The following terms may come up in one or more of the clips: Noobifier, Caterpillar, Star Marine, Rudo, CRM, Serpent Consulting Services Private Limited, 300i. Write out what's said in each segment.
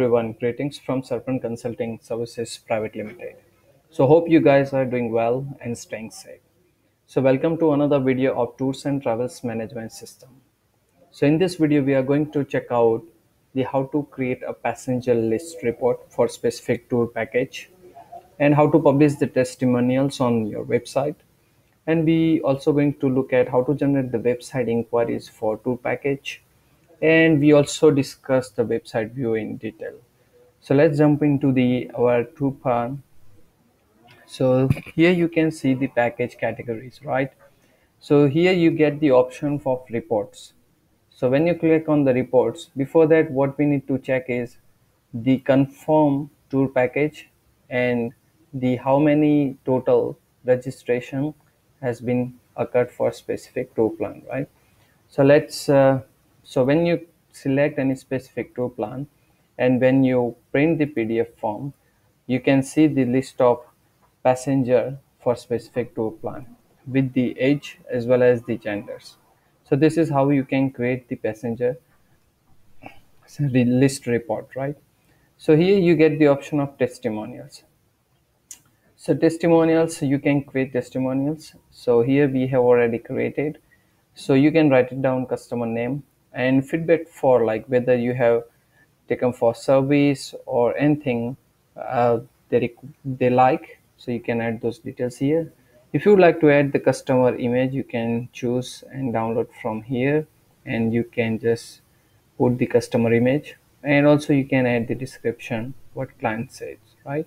everyone, greetings from Serpent Consulting Services Private Limited. So hope you guys are doing well and staying safe. So welcome to another video of Tours and Travels Management System. So in this video we are going to check out the how to create a passenger list report for specific tour package and how to publish the testimonials on your website. And we also going to look at how to generate the website inquiries for tour package. And we also discuss the website view in detail. So let's jump into our tour plan. So here you can see the package categories, right? So here you get the option for reports. So when you click on the reports, before that what we need to check is the confirmed tour package and the how many total registration has been occurred for specific tour plan, right? So let's so when you select any specific tour plan and when you print the PDF form, you can see the list of passenger for specific tour plan with the age as well as the genders. So this is how you can create the passenger list report, right? So here you get the option of testimonials. So testimonials, you can create testimonials. So here we have already created. So you can write it down, customer name and feedback for like whether you have taken for service or anything they like. So you can add those details here. If you would like to add the customer image, you can choose and download from here and you can just put the customer image, and also you can add the description, what client says, right?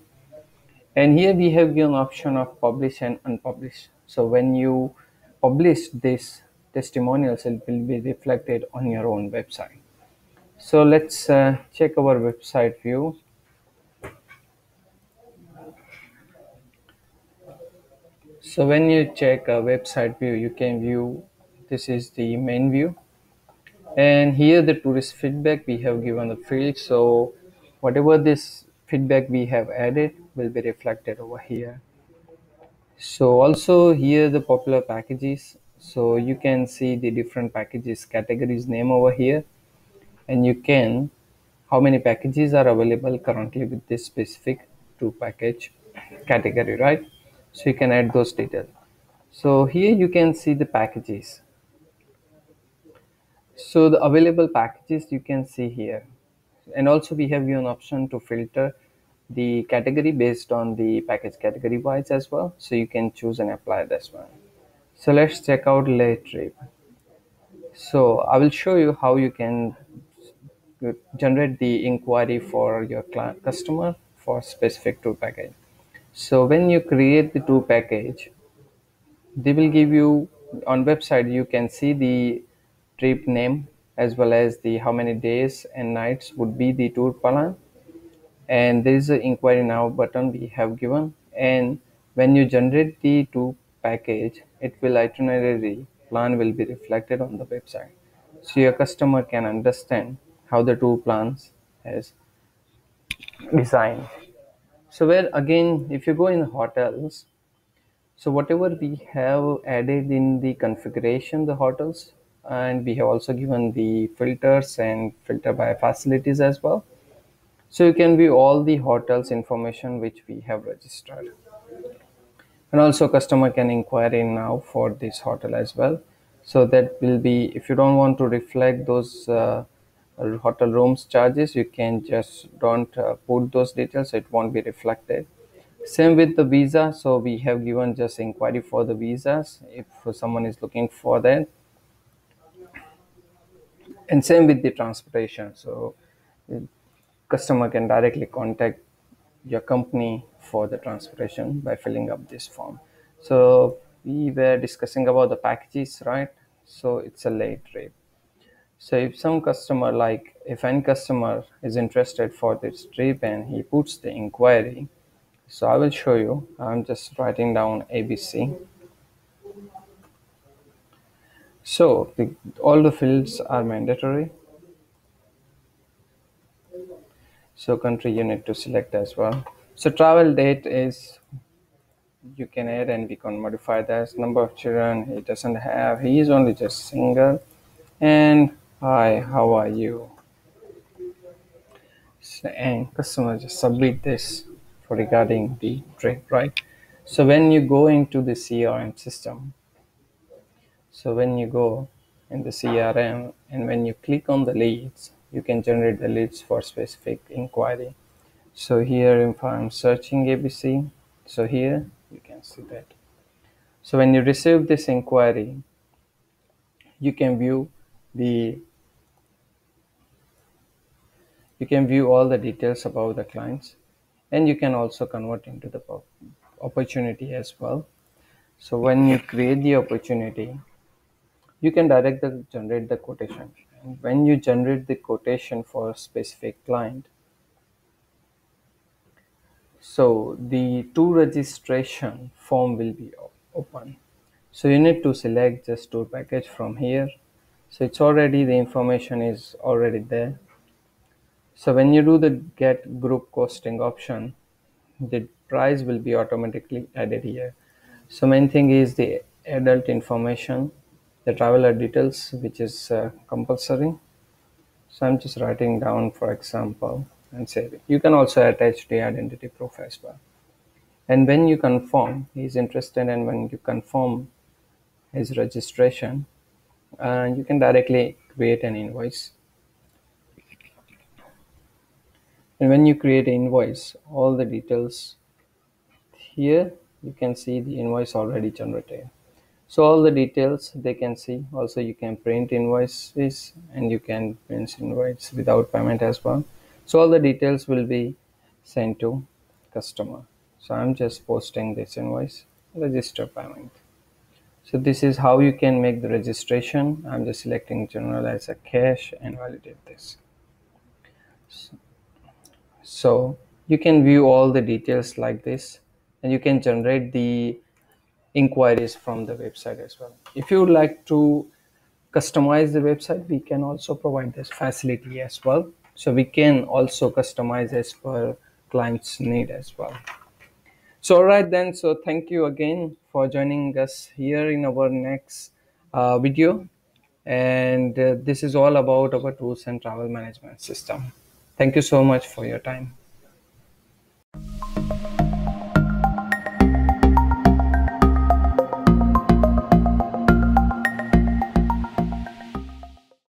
And here we have an option of publish and unpublish. So when you publish this testimonials, it will be reflected on your own website. So let's check our website view. So when you check a website view, you can view, this is the main view. And here the tourist feedback, we have given the field. So whatever this feedback we have added will be reflected over here. So also here the popular packages, so you can see the different packages categories name over here, and you can how many packages are available currently with this specific tour package category, right? So you can add those details. So here you can see the packages, so the available packages you can see here. And also we have an option to filter the category based on the package category wise as well, so you can choose and apply this one. So let's check out late trip. So I will show you how you can generate the inquiry for your customer for specific tour package. So when you create the tour package, they will give you on website, you can see the trip name as well as the how many days and nights would be the tour plan. And there is an inquiry now button we have given. And when you generate the tour package, it will itinerary plan will be reflected on the website. So your customer can understand how the tour plans is designed. So where again, if you go in hotels, so whatever we have added in the configuration, the hotels, and we have also given the filters and filter by facilities as well. So you can view all the hotels information which we have registered. And also customer can inquire in now for this hotel as well. So that will be, if you don't want to reflect those hotel rooms charges, you can just don't put those details, it won't be reflected. Same with the visa. So we have given just inquiry for the visas if someone is looking for that. And same with the transportation, so customer can directly contact your company for the transportation by filling up this form. So we were discussing about the packages, right? So it's a late trip. So if some customer, like if any customer is interested for this trip and he puts the inquiry, so I will show you, I'm just writing down ABC. So all the fields are mandatory. So country you need to select as well. So travel date is, you can add and we can modify that. Number of children he doesn't have, he is only just single. And hi, how are you? the end customer just submit this for regarding the trade, right? So when you go into the CRM system, so when you go in the CRM and when you click on the leads, you can generate the leads for specific inquiry. So here if I'm searching ABC, so here you can see that. So when you receive this inquiry, you can view the all the details about the clients, and you can also convert into the opportunity as well. So when you create the opportunity, you can generate the quotation, and when you generate the quotation for a specific client, so the two registration form will be open. So you need to select just tour package from here. So it's already, the information is already there. So when you do the get group costing option, the price will be automatically added here. So main thing is the adult information, the traveler details, which is compulsory. So I'm just writing down, for example, and save it. You can also attach the identity proof as well. And when you confirm he's interested, and when you confirm his registration, you can directly create an invoice. And when you create an invoice, all the details here, you can see the invoice already generated. So all the details they can see. Also you can print invoices, and you can print invoice without payment as well. So all the details will be sent to customer. So I'm just posting this invoice, register payment. So this is how you can make the registration. I'm just selecting general as a cash and validate this. So you can view all the details like this, and you can generate the inquiries from the website as well. If you would like to customize the website, we can also provide this facility as well. So we can also customize as per client's need as well. So all right then, so thank you again for joining us here in our next video. And this is all about our tours and travel management system. Thank you so much for your time.